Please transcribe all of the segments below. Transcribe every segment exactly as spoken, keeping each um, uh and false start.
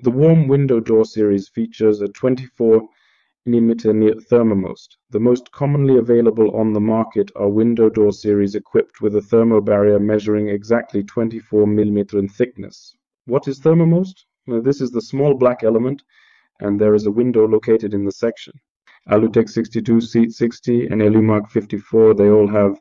The warm window door series features a twenty-four millimeter thermomost. The most commonly available on the market are window door series equipped with a thermobarrier measuring exactly twenty-four millimeters in thickness. What is thermomost? Now, this is the small black element, and there is a window located in the section. Alutech sixty-two, Seat sixty, and Alumark fifty-four, they all have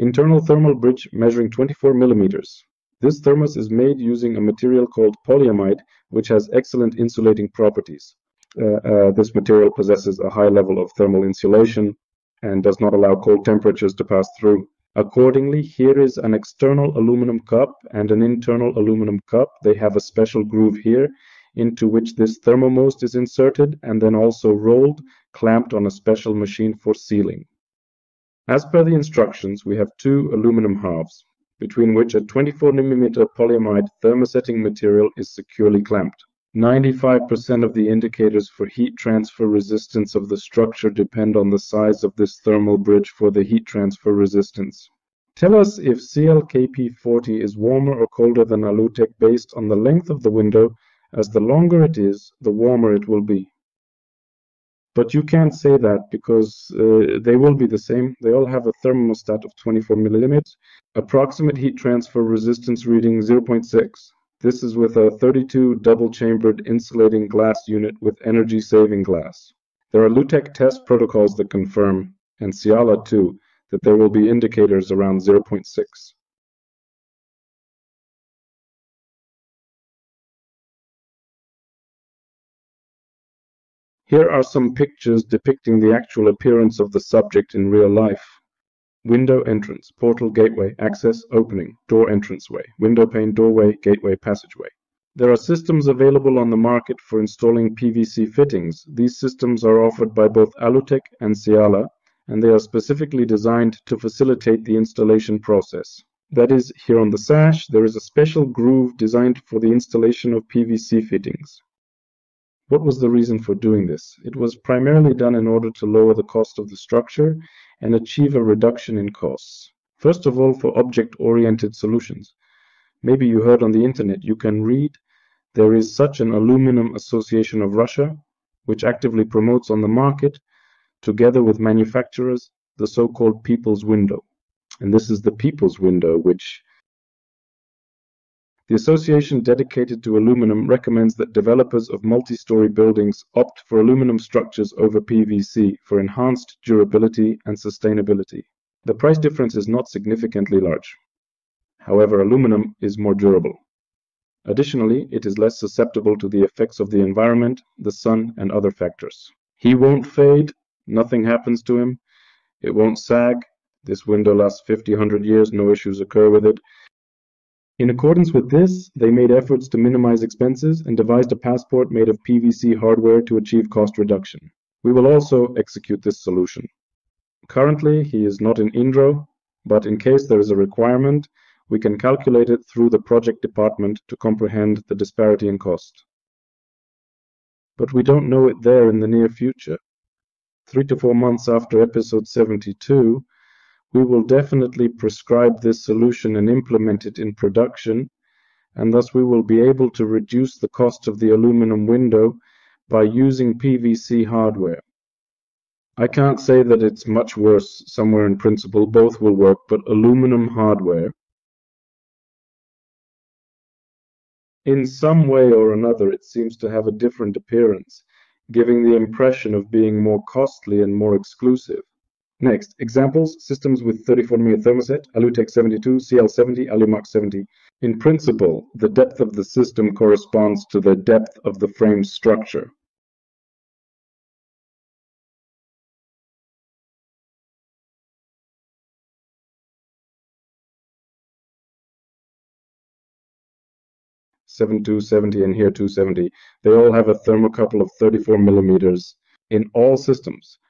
internal thermal bridge measuring twenty-four millimeters. This thermos is made using a material called polyamide, which has excellent insulating properties. Uh, uh, this material possesses a high level of thermal insulation and does not allow cold temperatures to pass through. Accordingly, here is an external aluminum cup and an internal aluminum cup. They have a special groove here into which this thermomost is inserted and then also rolled, clamped on a special machine for sealing. As per the instructions, we have two aluminum halves, between which a twenty-four millimeter polyamide thermosetting material is securely clamped. ninety-five percent of the indicators for heat transfer resistance of the structure depend on the size of this thermal bridge for the heat transfer resistance. Tell us if C L K P forty is warmer or colder than Alutech based on the length of the window, as the longer it is, the warmer it will be. But you can't say that because uh, they will be the same. They all have a thermostat of twenty-four millimeters. Approximate heat transfer resistance reading zero point six. This is with a thirty-two double-chambered insulating glass unit with energy-saving glass. There are Lutec test protocols that confirm, and Ciala too, that there will be indicators around zero point six. Here are some pictures depicting the actual appearance of the subject in real life. Window entrance, portal gateway, access, opening, door entranceway, window pane, doorway, gateway, passageway. There are systems available on the market for installing P V C fittings. These systems are offered by both Alutech and Ciala, and they are specifically designed to facilitate the installation process. That is, here on the sash, there is a special groove designed for the installation of P V C fittings. What was the reason for doing this? It was primarily done in order to lower the cost of the structure and achieve a reduction in costs. First of all, for object-oriented solutions. Maybe you heard on the internet, you can read, there is such an Aluminum Association of Russia, which actively promotes on the market, together with manufacturers, the so-called people's window. And this is the people's window, which the association dedicated to aluminum recommends that developers of multi-story buildings opt for aluminum structures over P V C for enhanced durability and sustainability. The price difference is not significantly large. However, aluminum is more durable. Additionally, it is less susceptible to the effects of the environment, the sun, and other factors. He won't fade, nothing happens to him, it won't sag, this window lasts fifty, one hundred years, no issues occur with it. In accordance with this, they made efforts to minimize expenses and devised a passport made of P V C hardware to achieve cost reduction. We will also execute this solution. Currently, he is not in Indro, but in case there is a requirement, we can calculate it through the project department to comprehend the disparity in cost. But we don't know it there in the near future. Three to four months after episode seventy-two, we will definitely prescribe this solution and implement it in production, and thus we will be able to reduce the cost of the aluminum window by using P V C hardware. I can't say that it's much worse somewhere in principle, both will work, but aluminum hardware, in some way or another, it seems to have a different appearance, giving the impression of being more costly and more exclusive. Next, examples, systems with thirty-four millimeter thermoset, Alutech seventy-two, Ciala seventy, Alumark seventy. In principle, the depth of the system corresponds to the depth of the frame structure. seventy-two, seventy, and here two seventy. They all have a thermocouple of thirty-four millimeters in all systems.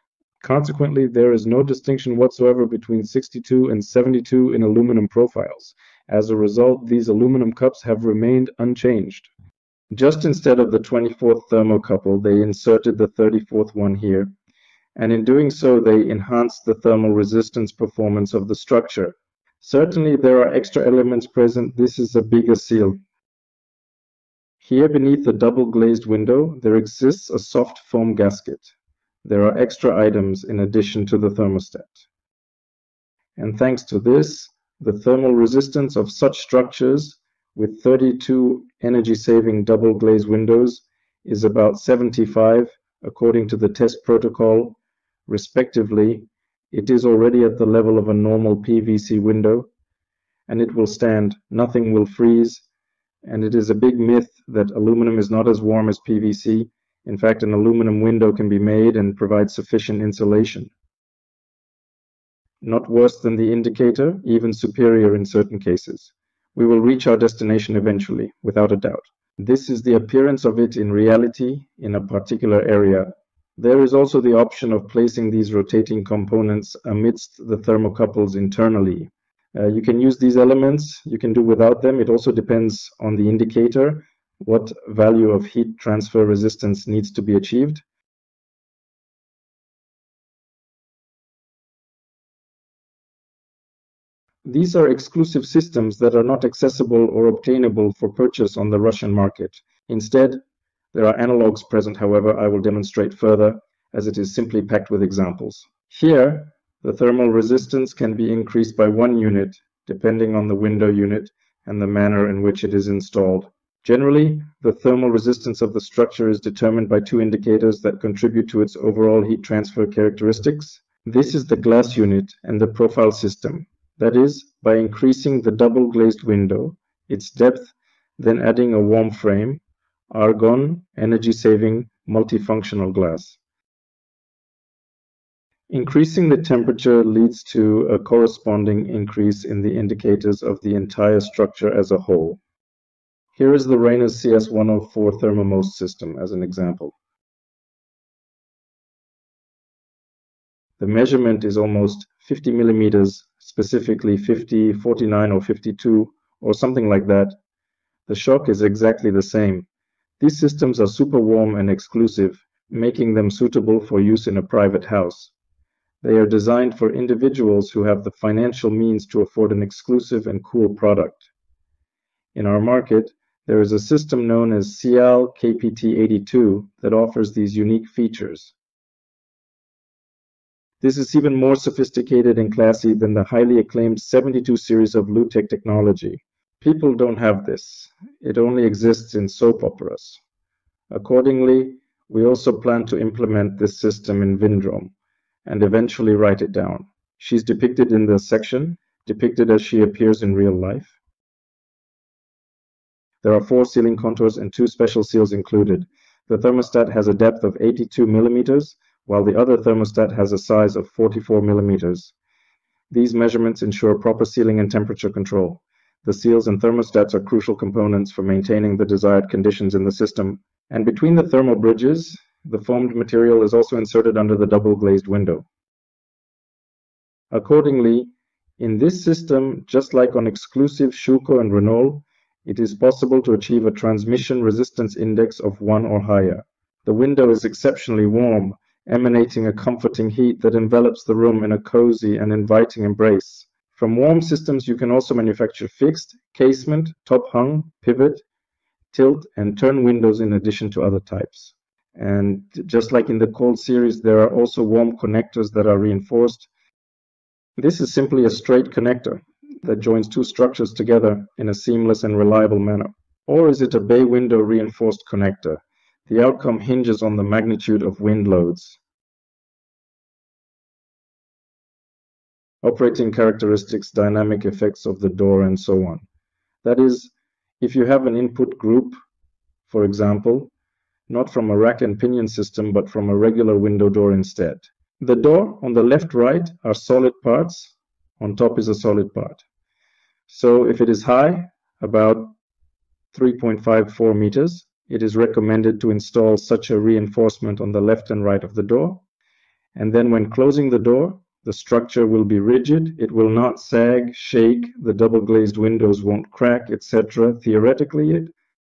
Consequently, there is no distinction whatsoever between sixty-two and seventy-two in aluminum profiles. As a result, these aluminum cups have remained unchanged. Just instead of the twenty-fourth thermocouple, they inserted the thirty-fourth one here, and in doing so, they enhanced the thermal resistance performance of the structure. Certainly there are extra elements present. This is a bigger seal. Here beneath the double glazed window, there exists a soft foam gasket. There are extra items in addition to the thermostat. And thanks to this, the thermal resistance of such structures with thirty-two energy-saving double glazed windows is about seventy-five according to the test protocol, respectively. It is already at the level of a normal P V C window, and it will stand, nothing will freeze, and it is a big myth that aluminum is not as warm as P V C. In fact, an aluminum window can be made and provide sufficient insulation. Not worse than the indicator, even superior in certain cases. We will reach our destination eventually, without a doubt. This is the appearance of it in reality in a particular area. There is also the option of placing these rotating components amidst the thermocouples internally. Uh, you can use these elements, you can do without them. It also depends on the indicator, what value of heat transfer resistance needs to be achieved. These are exclusive systems that are not accessible or obtainable for purchase on the Russian market. Instead, there are analogs present, however, I will demonstrate further, as it is simply packed with examples. Here, the thermal resistance can be increased by one unit, depending on the window unit and the manner in which it is installed. Generally, the thermal resistance of the structure is determined by two indicators that contribute to its overall heat transfer characteristics. This is the glass unit and the profile system. That is, by increasing the double glazed window, its depth, then adding a warm frame, argon, energy-saving, multifunctional glass. Increasing the temperature leads to a corresponding increase in the indicators of the entire structure as a whole. Here is the Reynaers C S one oh four thermomost system as an example. The measurement is almost fifty millimeters, specifically fifty, forty-nine or fifty-two, or something like that. The shock is exactly the same. These systems are super warm and exclusive, making them suitable for use in a private house. They are designed for individuals who have the financial means to afford an exclusive and cool product. In our market, there is a system known as C L K P T eighty-two that offers these unique features. This is even more sophisticated and classy than the highly acclaimed seventy-two series of Lutec technology. People don't have this. It only exists in soap operas. Accordingly, we also plan to implement this system in Windrom and eventually write it down. She's depicted in the section, depicted as she appears in real life. There are four sealing contours and two special seals included. The thermostat has a depth of eighty-two millimeters, while the other thermostat has a size of forty-four millimeters. These measurements ensure proper sealing and temperature control. The seals and thermostats are crucial components for maintaining the desired conditions in the system. And between the thermal bridges, the foamed material is also inserted under the double glazed window. Accordingly, in this system, just like on exclusive Schüco and Renault, it is possible to achieve a transmission resistance index of one or higher. The window is exceptionally warm, emanating a comforting heat that envelops the room in a cozy and inviting embrace. From warm systems, you can also manufacture fixed, casement, top-hung, pivot, tilt, and turn windows in addition to other types. And just like in the cold series, there are also warm connectors that are reinforced. This is simply a straight connector that joins two structures together in a seamless and reliable manner. Or is it a bay window reinforced connector? The outcome hinges on the magnitude of wind loads. Operating characteristics, dynamic effects of the door, and so on. That is, if you have an input group, for example, not from a rack and pinion system, but from a regular window door instead. The door on the left, right are solid parts. On top is a solid part. So if it is high, about three point five four meters, it is recommended to install such a reinforcement on the left and right of the door. And then when closing the door, the structure will be rigid, it will not sag, shake, the double glazed windows won't crack, et cetera. Theoretically,